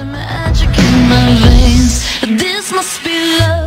the magic in my veins. This must be love.